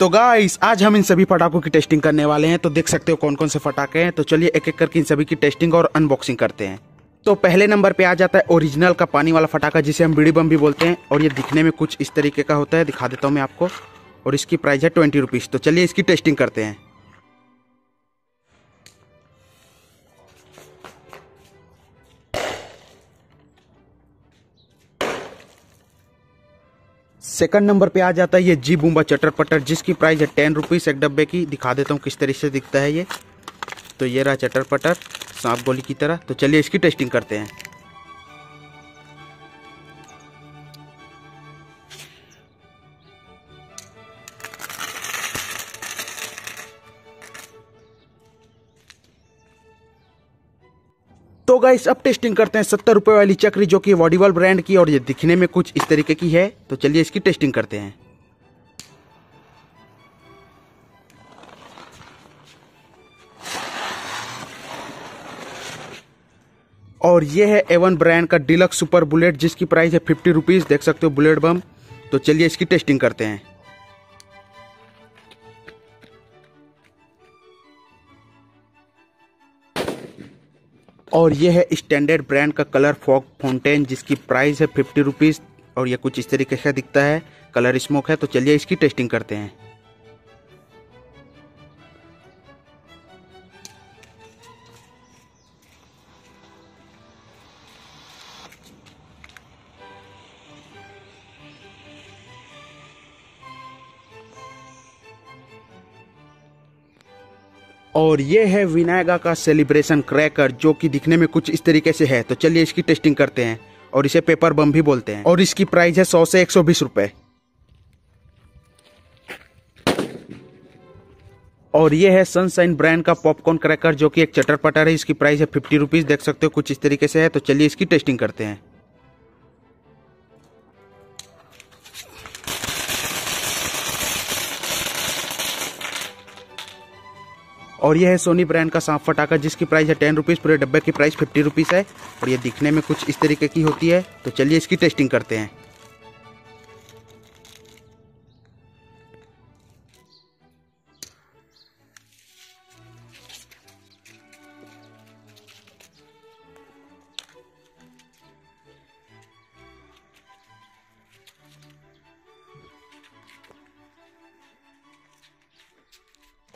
तो गाइस आज हम इन सभी पटाखों की टेस्टिंग करने वाले हैं। तो देख सकते हो कौन कौन से पटाखे हैं। तो चलिए एक एक करके इन सभी की टेस्टिंग और अनबॉक्सिंग करते हैं। तो पहले नंबर पे आ जाता है ओरिजिनल का पानी वाला फटाखा, जिसे हम बीड़ी बम भी बोलते हैं, और ये दिखने में कुछ इस तरीके का होता है, दिखा देता हूँ मैं आपको। और इसकी प्राइस है 20 रुपीज़। तो चलिए इसकी टेस्टिंग करते हैं। सेकंड नंबर पे आ जाता है ये जी बूम्बा चटर पटर, जिसकी प्राइस है 10 रुपीज़ एक डब्बे की। दिखा देता हूँ किस तरीके से दिखता है ये। तो ये रहा चटर पटर सांप गोली की तरह। तो चलिए इसकी टेस्टिंग करते हैं। तो गाइस अब टेस्टिंग करते हैं 70 रुपये वाली चक्री, जो कि वडीवल ब्रांड की, और ये दिखने में कुछ इस तरीके की है। तो चलिए इसकी टेस्टिंग करते हैं। और ये है एवन ब्रांड का डिलक्स सुपर बुलेट, जिसकी प्राइस है 50 रुपीज़। देख सकते हो बुलेट बम। तो चलिए इसकी टेस्टिंग करते हैं। और ये है स्टैंडर्ड ब्रांड का कलर फॉग फाउंटेन, जिसकी प्राइस है 50 रुपीज़, और ये कुछ इस तरीके से दिखता है, कलर स्मोक है। तो चलिए इसकी टेस्टिंग करते हैं। और ये है विनायक का सेलिब्रेशन क्रैकर, जो कि दिखने में कुछ इस तरीके से है। तो चलिए इसकी टेस्टिंग करते हैं, और इसे पेपर बम भी बोलते हैं, और इसकी प्राइस है 100 से 120 रुपए। और ये है सनसाइन ब्रांड का पॉपकॉर्न क्रैकर, जो कि एक चटर पटर है। इसकी प्राइस है 50 रुपीज़। देख सकते हो कुछ इस तरीके से है। तो चलिए इसकी टेस्टिंग करते हैं। और यह है सोनी ब्रांड का सांप फटाखा, जिसकी प्राइस है 10 रुपीज़। पूरे डब्बे की प्राइस 50 रुपीज़ है, और ये दिखने में कुछ इस तरीके की होती है। तो चलिए इसकी टेस्टिंग करते हैं।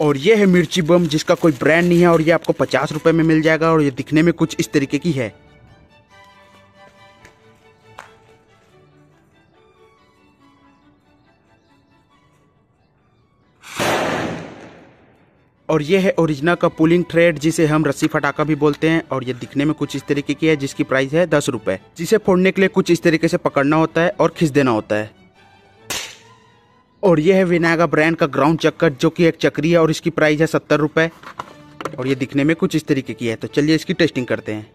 और ये है मिर्ची बम, जिसका कोई ब्रांड नहीं है, और ये आपको 50 रुपये में मिल जाएगा, और ये दिखने में कुछ इस तरीके की है। और ये है ओरिजिनल का पुलिंग थ्रेड, जिसे हम रस्सी फटाखा भी बोलते हैं, और ये दिखने में कुछ इस तरीके की है, जिसकी प्राइस है 10 रुपये। जिसे फोड़ने के लिए कुछ इस तरीके से पकड़ना होता है और खींच देना होता है। और यह है विनायका ब्रांड का ग्राउंड चक्कर, जो कि एक चक्री है, और इसकी प्राइस है 70 रुपये, और ये दिखने में कुछ इस तरीके की है। तो चलिए इसकी टेस्टिंग करते हैं।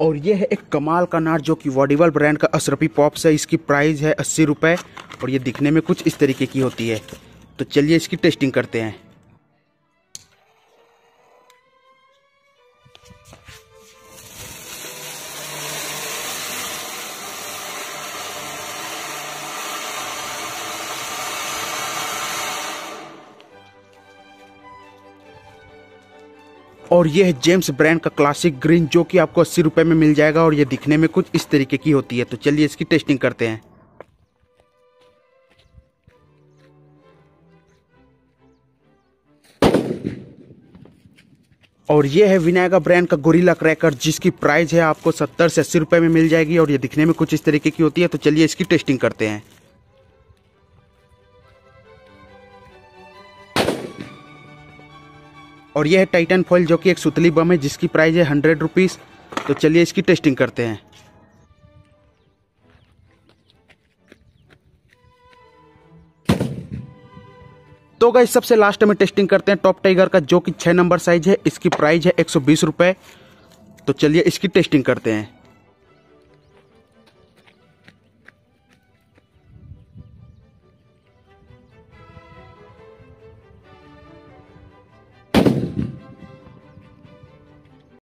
और यह है एक कमाल का नार, जो कि वडीवल ब्रांड का अशरफी पॉप्स है। इसकी प्राइस है 80 रुपये, और ये दिखने में कुछ इस तरीके की होती है। तो चलिए इसकी टेस्टिंग करते हैं। और यह है जेम्स ब्रांड का क्लासिक ग्रीन, जो कि आपको 80 रुपये में मिल जाएगा, और ये दिखने में कुछ इस तरीके की होती है। तो चलिए इसकी टेस्टिंग करते हैं। और यह है विनायका ब्रांड का गोरिल्ला क्रैकर, जिसकी प्राइस है आपको 70 से 80 रुपये में मिल जाएगी, और ये दिखने में कुछ इस तरीके की होती है। तो चलिए इसकी टेस्टिंग करते हैं। और यह है टाइटन फॉइल, जो कि एक सुतली बम है, जिसकी प्राइस है 100 रुपीज़। तो चलिए इसकी टेस्टिंग करते हैं। तो गाइस सबसे लास्ट में टेस्टिंग करते हैं टॉप टाइगर का, जो कि 6 नंबर साइज है। इसकी प्राइस है 120 रुपये। तो चलिए इसकी टेस्टिंग करते हैं।